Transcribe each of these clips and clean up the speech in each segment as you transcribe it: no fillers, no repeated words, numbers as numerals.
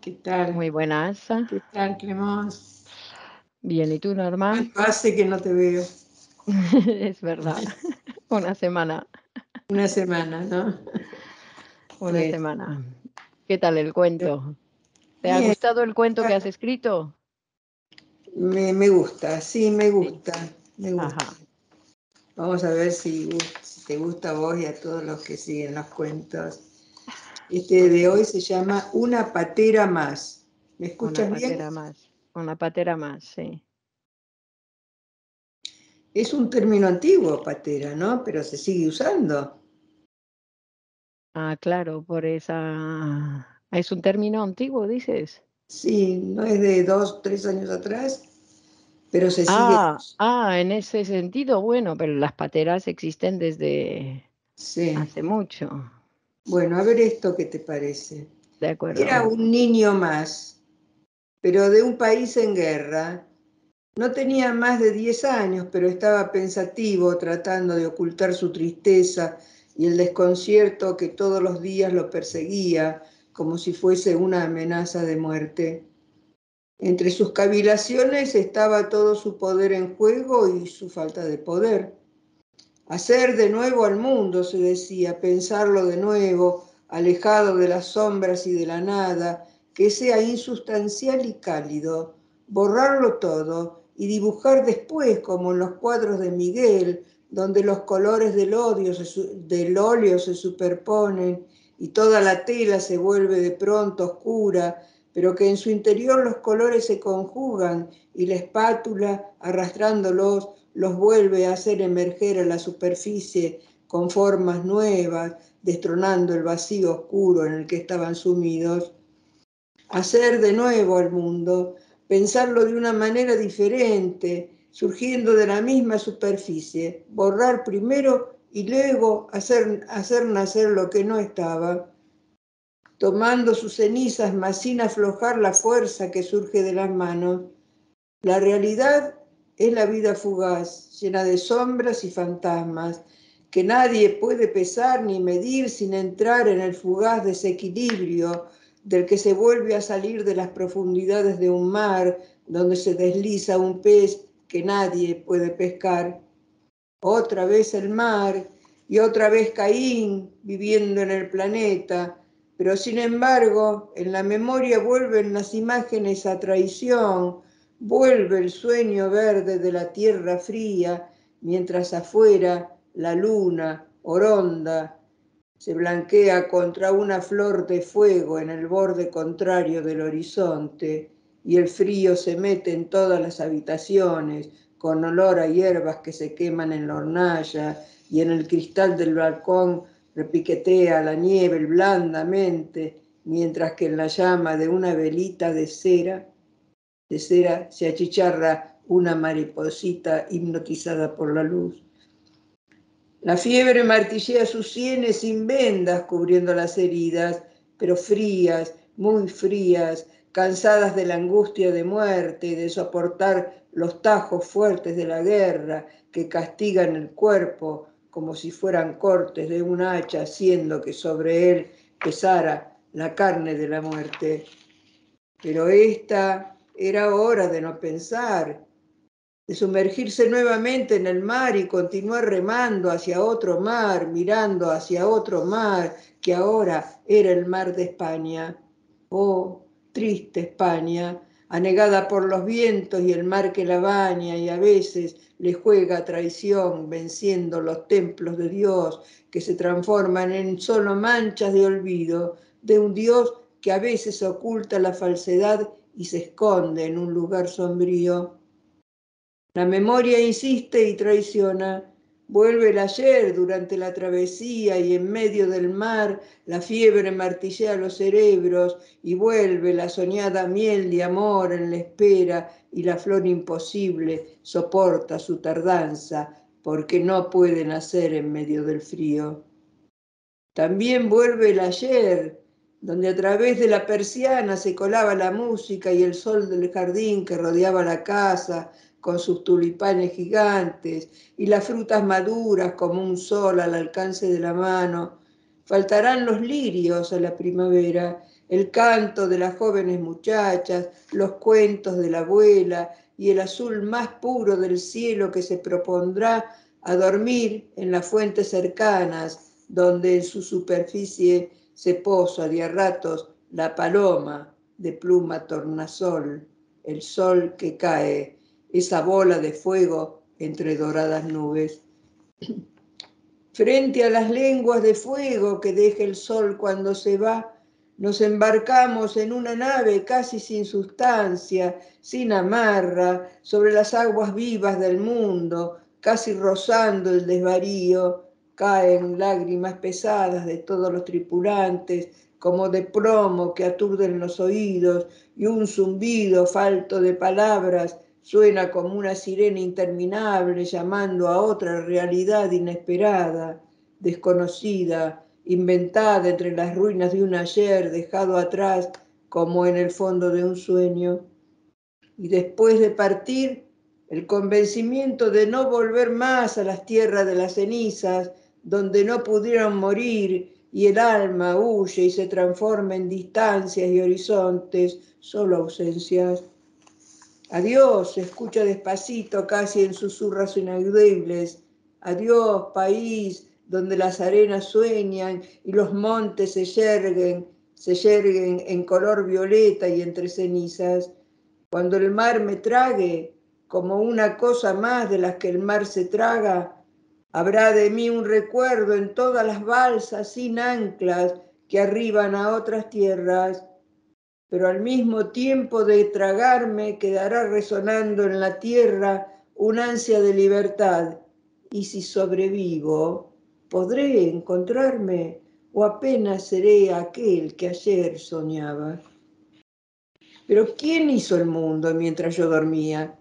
¿Qué tal? Muy buenas. ¿Qué tal, Clemence? Bien, ¿y tú, Norma? Hace que no te veo. Es verdad. Una semana. Una semana, ¿no? Una semana. ¿Qué tal el cuento? ¿Te ha gustado el cuento que has escrito? Me gusta, sí, me gusta. Sí. Me gusta. Ajá. Vamos a ver si te gusta a vos y a todos los que siguen los cuentos. Este de hoy se llama Una patera más. ¿Me escuchas bien? Una patera más. Una patera más, sí. Es un término antiguo, patera, ¿no? Pero se sigue usando. Ah, claro, por esa... ¿Es un término antiguo, dices? Sí, no es de 2 o 3 años atrás, pero se sigue... Ah, en ese sentido, bueno, pero las pateras existen desde hace mucho. Bueno, a ver esto qué te parece. De acuerdo. Era un niño más, pero de un país en guerra. No tenía más de 10 años, pero estaba pensativo, tratando de ocultar su tristeza y el desconcierto que todos los días lo perseguía, como si fuese una amenaza de muerte. Entre sus cavilaciones estaba todo su poder en juego y su falta de poder. Hacer de nuevo al mundo, se decía, pensarlo de nuevo, alejado de las sombras y de la nada, que sea insustancial y cálido, borrarlo todo y dibujar después, como en los cuadros de Miguel, donde los colores del óleo se superponen y toda la tela se vuelve de pronto oscura, pero que en su interior los colores se conjugan y la espátula, arrastrándolos, los vuelve a hacer emerger a la superficie con formas nuevas, destronando el vacío oscuro en el que estaban sumidos. Hacer de nuevo al mundo, pensarlo de una manera diferente, surgiendo de la misma superficie, borrar primero y luego hacer nacer lo que no estaba, tomando sus cenizas, mas sin aflojar la fuerza que surge de las manos. La realidad es la vida fugaz, llena de sombras y fantasmas, que nadie puede pesar ni medir sin entrar en el fugaz desequilibrio del que se vuelve a salir de las profundidades de un mar donde se desliza un pez que nadie puede pescar. Otra vez el mar y otra vez Caín viviendo en el planeta, pero sin embargo en la memoria vuelven las imágenes a traición. Vuelve el sueño verde de la tierra fría, mientras afuera la luna, oronda, se blanquea contra una flor de fuego en el borde contrario del horizonte, y el frío se mete en todas las habitaciones, con olor a hierbas que se queman en la hornalla, y en el cristal del balcón repiquetea la nieve blandamente, mientras que en la llama de una velita de cera se achicharra una mariposita hipnotizada por la luz. La fiebre martillea sus sienes sin vendas, cubriendo las heridas, pero frías, muy frías, cansadas de la angustia de muerte y de soportar los tajos fuertes de la guerra que castigan el cuerpo como si fueran cortes de un hacha, haciendo que sobre él pesara la carne de la muerte. Pero esta... era hora de no pensar, de sumergirse nuevamente en el mar y continuar remando hacia otro mar, mirando hacia otro mar, que ahora era el mar de España. Oh, triste España, anegada por los vientos y el mar que la baña y a veces le juega traición, venciendo los templos de Dios que se transforman en solo manchas de olvido, de un Dios que a veces oculta la falsedad y se esconde en un lugar sombrío. La memoria insiste y traiciona, Vuelve el ayer durante la travesía y en medio del mar la fiebre martillea los cerebros y vuelve la soñada miel de amor en la espera y la flor imposible soporta su tardanza porque no puede nacer en medio del frío. También vuelve el ayer, donde a través de la persiana se colaba la música y el sol del jardín que rodeaba la casa con sus tulipanes gigantes y las frutas maduras como un sol al alcance de la mano. Faltarán los lirios a la primavera, el canto de las jóvenes muchachas, los cuentos de la abuela y el azul más puro del cielo que se propondrá a dormir en las fuentes cercanas, donde en su superficie se posa de a ratos la paloma de pluma tornasol, el sol que cae, esa bola de fuego entre doradas nubes. Frente a las lenguas de fuego que deja el sol cuando se va, nos embarcamos en una nave casi sin sustancia, sin amarra, sobre las aguas vivas del mundo, casi rozando el desvarío. Caen lágrimas pesadas de todos los tripulantes, como de plomo que aturden los oídos, y un zumbido falto de palabras suena como una sirena interminable llamando a otra realidad inesperada, desconocida, inventada entre las ruinas de un ayer dejado atrás como en el fondo de un sueño. Y después de partir, el convencimiento de no volver más a las tierras de las cenizas, donde no pudieron morir, y el alma huye y se transforma en distancias y horizontes, solo ausencias. Adiós, se escucha despacito, casi en susurros inaudibles. Adiós, país, donde las arenas sueñan y los montes se yerguen en color violeta y entre cenizas. Cuando el mar me trague, como una cosa más de las que el mar se traga, habrá de mí un recuerdo en todas las balsas sin anclas que arriban a otras tierras. Pero al mismo tiempo de tragarme quedará resonando en la tierra una ansia de libertad. Y si sobrevivo, ¿podré encontrarme o apenas seré aquel que ayer soñaba? Pero ¿quién hizo el mundo mientras yo dormía?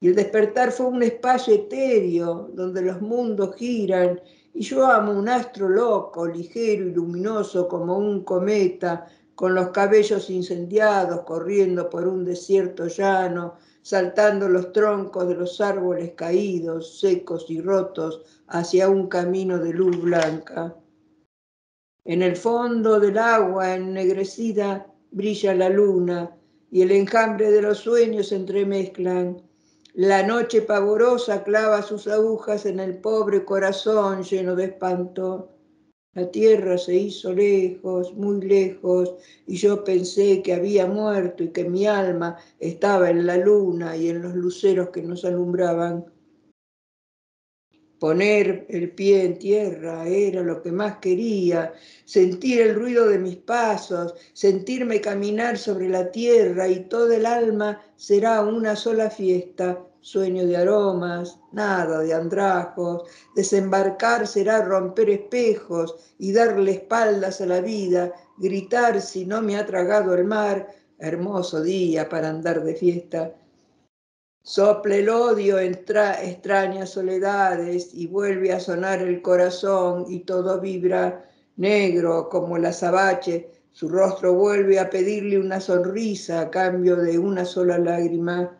Y el despertar fue un espacio etéreo donde los mundos giran y yo amo un astro loco, ligero y luminoso como un cometa, con los cabellos incendiados, corriendo por un desierto llano, saltando los troncos de los árboles caídos, secos y rotos, hacia un camino de luz blanca. En el fondo del agua ennegrecida brilla la luna, y el enjambre de los sueños se entremezclan. La noche pavorosa clava sus agujas en el pobre corazón lleno de espanto. La tierra se hizo lejos, muy lejos, y yo pensé que había muerto y que mi alma estaba en la luna y en los luceros que nos alumbraban. Poner el pie en tierra era lo que más quería, sentir el ruido de mis pasos, sentirme caminar sobre la tierra y todo el alma será una sola fiesta. Sueño de aromas, nada de andrajos, desembarcar será romper espejos y darle espaldas a la vida, gritar si no me ha tragado el mar, hermoso día para andar de fiesta. Sopla el odio en extrañas soledades y vuelve a sonar el corazón y todo vibra negro como el azabache, su rostro vuelve a pedirle una sonrisa a cambio de una sola lágrima.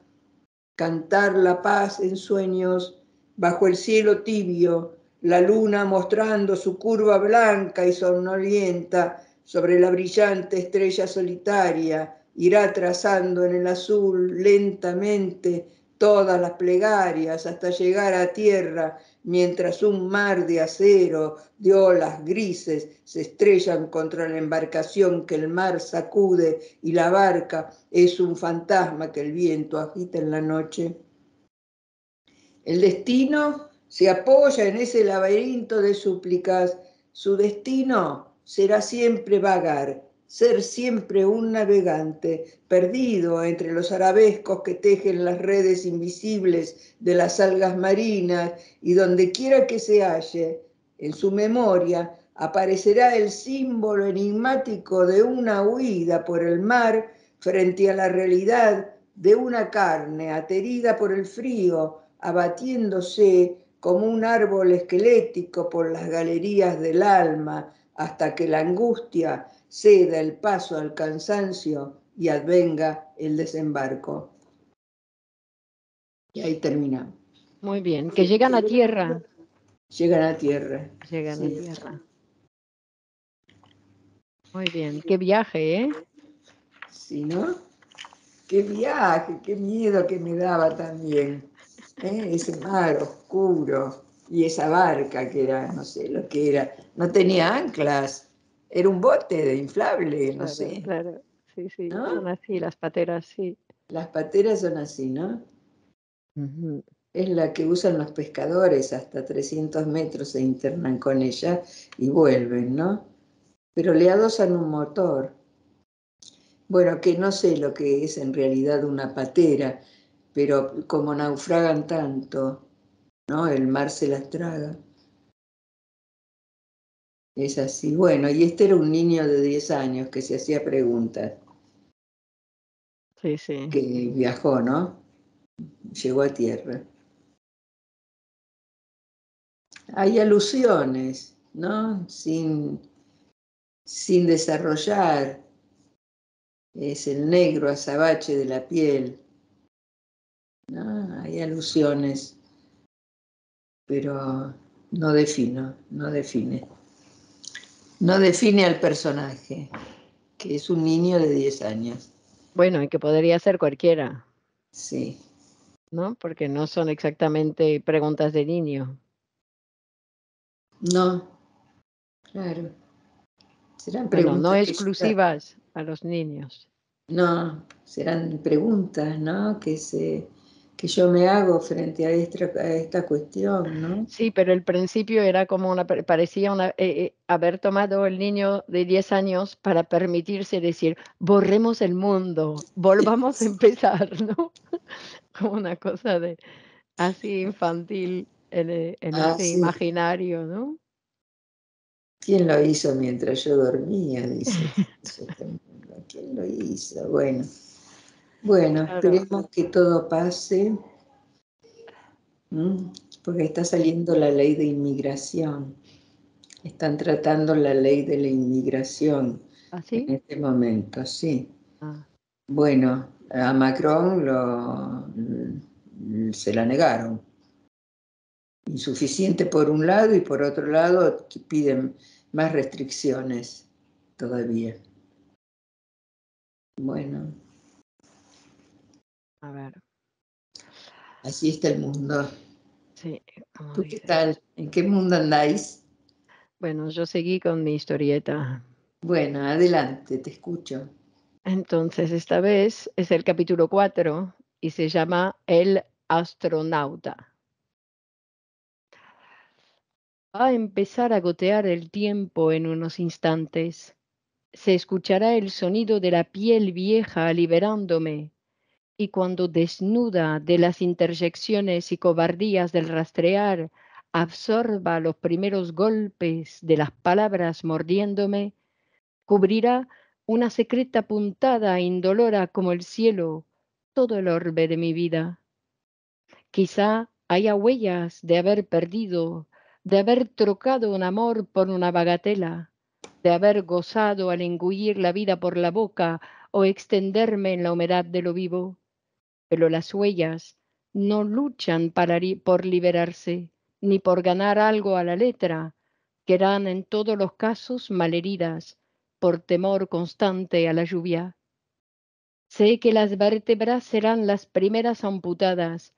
Cantar la paz en sueños, bajo el cielo tibio, la luna mostrando su curva blanca y somnolienta sobre la brillante estrella solitaria, irá trazando en el azul lentamente todas las plegarias hasta llegar a tierra, mientras un mar de acero, de olas grises, se estrellan contra la embarcación que el mar sacude y la barca es un fantasma que el viento agita en la noche. El destino se apoya en ese laberinto de súplicas. Su destino será siempre vagar, ser siempre un navegante perdido entre los arabescos que tejen las redes invisibles de las algas marinas, y donde quiera que se halle, en su memoria aparecerá el símbolo enigmático de una huida por el mar frente a la realidad de una carne aterida por el frío, abatiéndose como un árbol esquelético por las galerías del alma, hasta que la angustia ceda el paso al cansancio y advenga el desembarco. Y ahí terminamos. Muy bien, que llegan a tierra. Llegan a tierra. Llegan a tierra. Muy bien, qué viaje, ¿eh? Sí, ¿no? Qué viaje, qué miedo que me daba también. Ese mar oscuro y esa barca que era, no sé lo que era, no tenía anclas, era un bote de inflable, no sé. Claro, sí, sí, ¿no? Son así, las pateras, sí. Las pateras son así, ¿no? Uh-huh. Es la que usan los pescadores, hasta 300 metros se internan con ella y vuelven, ¿no? Pero le adosan un motor. Bueno, que no sé lo que es en realidad una patera, pero como naufragan tanto, ¿no? El mar se las traga. Es así. Bueno, y este era un niño de 10 años que se hacía preguntas. Sí, sí. Que viajó, ¿no? Llegó a tierra. Hay alusiones, ¿no? Sin desarrollar. Es el negro azabache de la piel. No, hay alusiones, pero no define. No define al personaje, que es un niño de 10 años. Bueno, y que podría ser cualquiera. Sí. ¿No? Porque no son exactamente preguntas de niño. No, claro. Serán preguntas no exclusivas a los niños. No, serán preguntas, ¿no? Que yo me hago frente a esta cuestión, ¿no? Sí, pero el principio era como haber tomado el niño de 10 años para permitirse decir, borremos el mundo, volvamos a empezar, ¿no? Como una cosa de así infantil en ese imaginario, ¿no? ¿Quién lo hizo mientras yo dormía? Dice. ¿Quién lo hizo? Bueno, esperemos que todo pase, porque está saliendo la ley de inmigración. Están tratando la ley de la inmigración. ¿Ah, sí? En este momento, sí. Ah. Bueno, a Macron se la negaron. Insuficiente por un lado, y por otro lado piden más restricciones todavía. Bueno. A ver. Así está el mundo. Sí. ¿Tú qué tal? ¿En qué mundo andáis? Bueno, yo seguí con mi historieta. Bueno, adelante, te escucho. Entonces, esta vez es el capítulo 4 y se llama El Astronauta. Va a empezar a gotear el tiempo en unos instantes. Se escuchará el sonido de la piel vieja liberándome. Y cuando desnuda de las interjecciones y cobardías del rastrear, absorba los primeros golpes de las palabras mordiéndome, cubrirá una secreta puntada indolora como el cielo, todo el orbe de mi vida. Quizá haya huellas de haber perdido, de haber trocado un amor por una bagatela, de haber gozado al engullir la vida por la boca o extenderme en la humedad de lo vivo. Pero las huellas no luchan por liberarse, ni por ganar algo a la letra, quedan en todos los casos malheridas, por temor constante a la lluvia. Sé que las vértebras serán las primeras amputadas,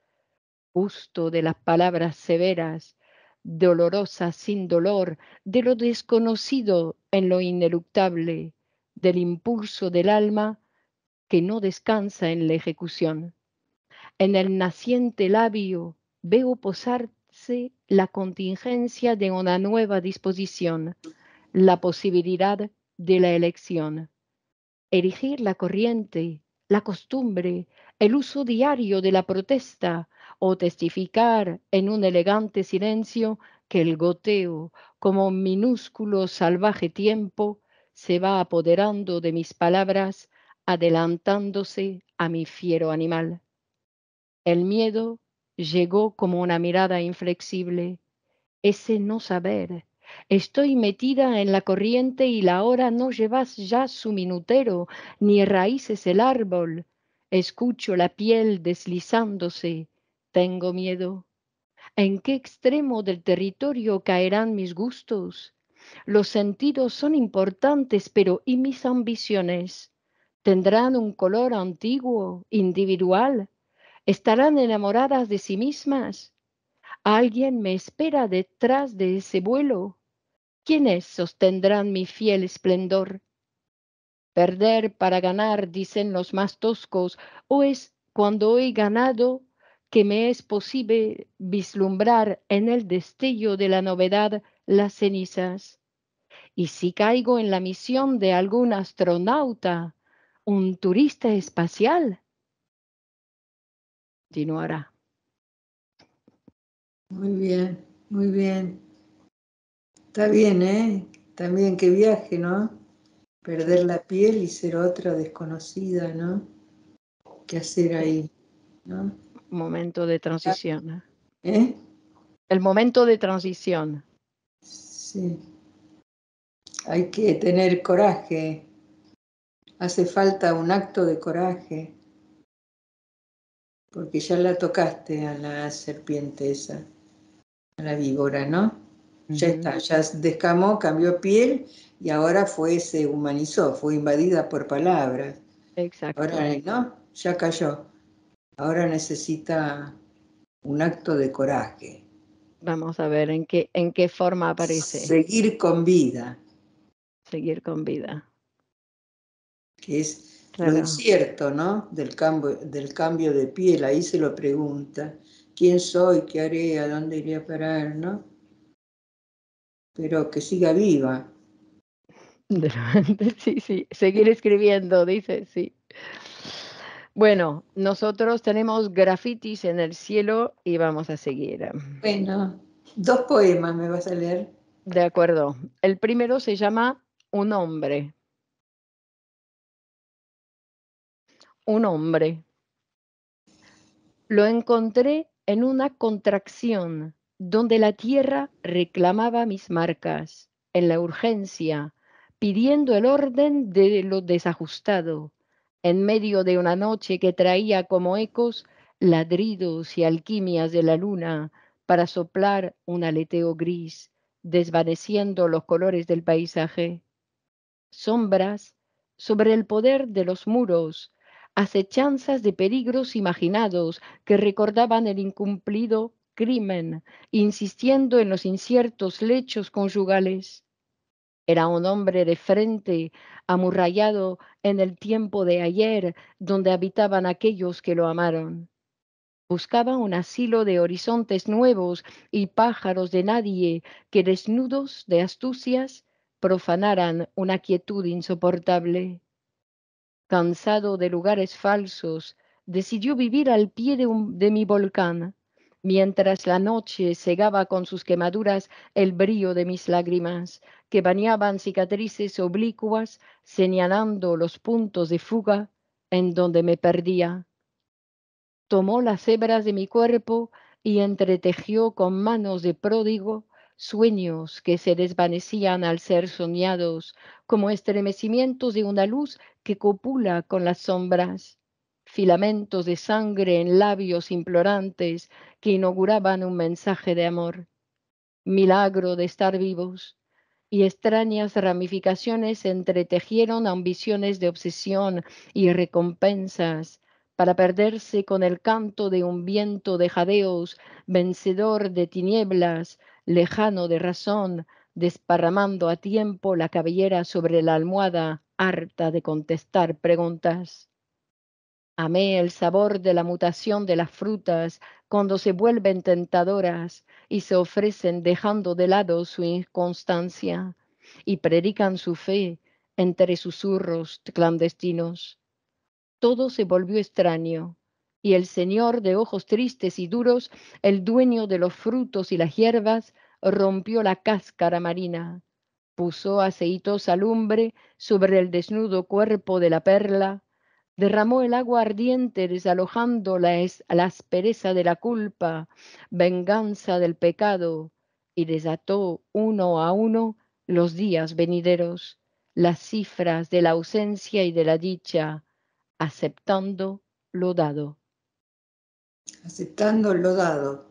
justo de las palabras severas, dolorosas sin dolor, de lo desconocido en lo ineluctable, del impulso del alma que no descansa en la ejecución. En el naciente labio veo posarse la contingencia de una nueva disposición, la posibilidad de la elección. erigir la corriente, la costumbre, el uso diario de la protesta o testificar en un elegante silencio que el goteo, como un minúsculo salvaje tiempo, se va apoderando de mis palabras, adelantándose a mi fiero animal. El miedo llegó como una mirada inflexible, ese no saber. Estoy metida en la corriente y la hora no llevas ya su minutero, ni raíces el árbol. Escucho la piel deslizándose. Tengo miedo. ¿En qué extremo del territorio caerán mis gustos? Los sentidos son importantes, pero ¿y mis ambiciones? ¿Tendrán un color antiguo, individual? ¿Estarán enamoradas de sí mismas? ¿Alguien me espera detrás de ese vuelo? ¿Quiénes sostendrán mi fiel esplendor? Perder para ganar, dicen los más toscos, o es cuando he ganado que me es posible vislumbrar en el destello de la novedad las cenizas. Y si caigo en la misión de algún astronauta, un turista espacial, continuará. Muy bien, muy bien. Está bien, ¿eh? También que viaje, ¿no? Perder la piel y ser otra desconocida, ¿no? ¿Qué hacer ahí, no? Momento de transición. ¿Eh? El momento de transición. Sí. Hay que tener coraje. Hace falta un acto de coraje. Porque ya la tocaste a la serpiente esa, a la víbora, ¿no? Uh-huh. Ya está, ya descamó, cambió piel y ahora fue, se humanizó, fue invadida por palabras. Exacto. Ahora, ¿no? Ya cayó. Ahora necesita un acto de coraje. Vamos a ver en qué forma aparece. Seguir con vida. Seguir con vida. Que es claro. Lo incierto, ¿no? Del cambio de piel. Ahí se lo pregunta. ¿Quién soy? ¿Qué haré? ¿A dónde iré a parar? ¿No? Pero que siga viva. Sí, sí. Seguir escribiendo, dice, sí. Bueno, nosotros tenemos grafitis en el cielo y vamos a seguir. Bueno, 2 poemas me vas a leer. De acuerdo. El primero se llama Un hombre. Un hombre. Lo encontré en una contracción donde la tierra reclamaba mis marcas, en la urgencia, pidiendo el orden de lo desajustado. En medio de una noche que traía como ecos ladridos y alquimias de la luna para soplar un aleteo gris, desvaneciendo los colores del paisaje. Sombras sobre el poder de los muros, acechanzas de peligros imaginados que recordaban el incumplido crimen, insistiendo en los inciertos lechos conyugales. Era un hombre de frente, amurrallado en el tiempo de ayer, donde habitaban aquellos que lo amaron. Buscaba un asilo de horizontes nuevos y pájaros de nadie que, desnudos de astucias, profanaran una quietud insoportable. Cansado de lugares falsos, decidió vivir al pie de mi volcán, mientras la noche cegaba con sus quemaduras el brillo de mis lágrimas, que bañaban cicatrices oblicuas, señalando los puntos de fuga en donde me perdía. Tomó las hebras de mi cuerpo y entretejió con manos de pródigo sueños que se desvanecían al ser soñados, como estremecimientos de una luz que copula con las sombras. Filamentos de sangre en labios implorantes que inauguraban un mensaje de amor. Milagro de estar vivos. Y extrañas ramificaciones entretejieron ambiciones de obsesión y recompensas para perderse con el canto de un viento de jadeos, vencedor de tinieblas, lejano de razón, desparramando a tiempo la cabellera sobre la almohada, harta de contestar preguntas. Amé el sabor de la mutación de las frutas cuando se vuelven tentadoras y se ofrecen dejando de lado su inconstancia y predican su fe entre susurros clandestinos. Todo se volvió extraño, y el señor de ojos tristes y duros, el dueño de los frutos y las hierbas, rompió la cáscara marina, puso aceitosa lumbre sobre el desnudo cuerpo de la perla, derramó el agua ardiente desalojando la aspereza de la culpa, venganza del pecado, y desató uno a uno los días venideros, las cifras de la ausencia y de la dicha, aceptando lo dado. Aceptando lo dado.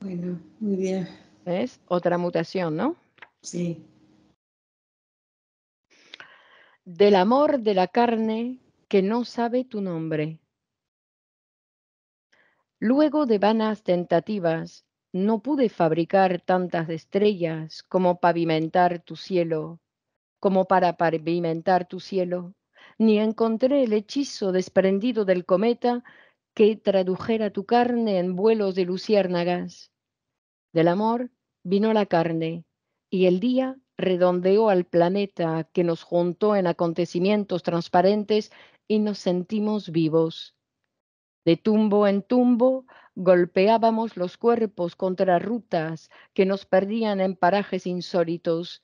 Bueno, muy bien. ¿Ves? Otra mutación, ¿no? Sí. Del amor de la carne que no sabe tu nombre. Luego de vanas tentativas, no pude fabricar tantas estrellas como pavimentar tu cielo, ni encontré el hechizo desprendido del cometa que tradujera tu carne en vuelos de luciérnagas. Del amor vino la carne, y el día redondeó al planeta que nos juntó en acontecimientos transparentes y nos sentimos vivos. De tumbo en tumbo golpeábamos los cuerpos contra rutas que nos perdían en parajes insólitos.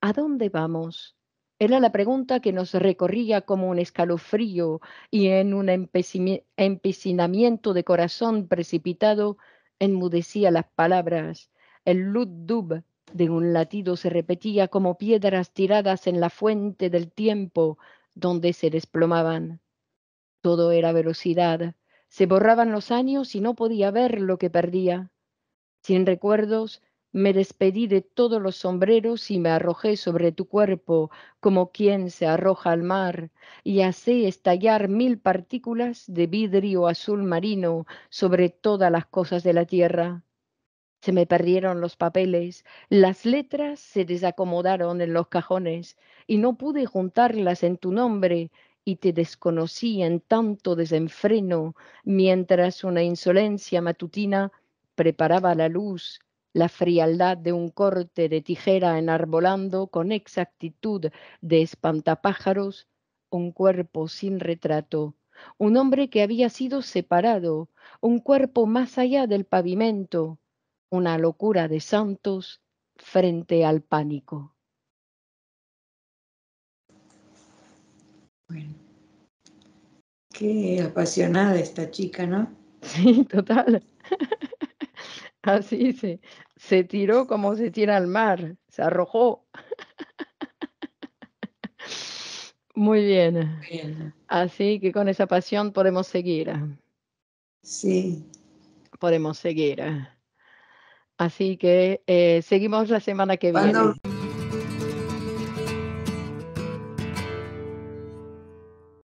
¿A dónde vamos? Era la pregunta que nos recorría como un escalofrío, y en un empecinamiento de corazón precipitado enmudecía las palabras. El lut-dub de un latido se repetía como piedras tiradas en la fuente del tiempo donde se desplomaban. Todo era velocidad. Se borraban los años y no podía ver lo que perdía. Sin recuerdos, me despedí de todos los sombreros y me arrojé sobre tu cuerpo, como quien se arroja al mar, y hacé estallar 1000 partículas de vidrio azul marino sobre todas las cosas de la tierra. Se me perdieron los papeles, las letras se desacomodaron en los cajones, y no pude juntarlas en tu nombre, y te desconocí en tanto desenfreno, mientras una insolencia matutina preparaba la luz, la frialdad de un corte de tijera enarbolando con exactitud de espantapájaros un cuerpo sin retrato, un hombre que había sido separado, un cuerpo más allá del pavimento, una locura de santos frente al pánico. Bueno, qué apasionada esta chica, ¿no? Sí, total. Así se tiró como se tira al mar, se arrojó. Muy bien. Bien. Así que con esa pasión podemos seguir. Sí. Podemos seguir. Así que seguimos la semana que viene.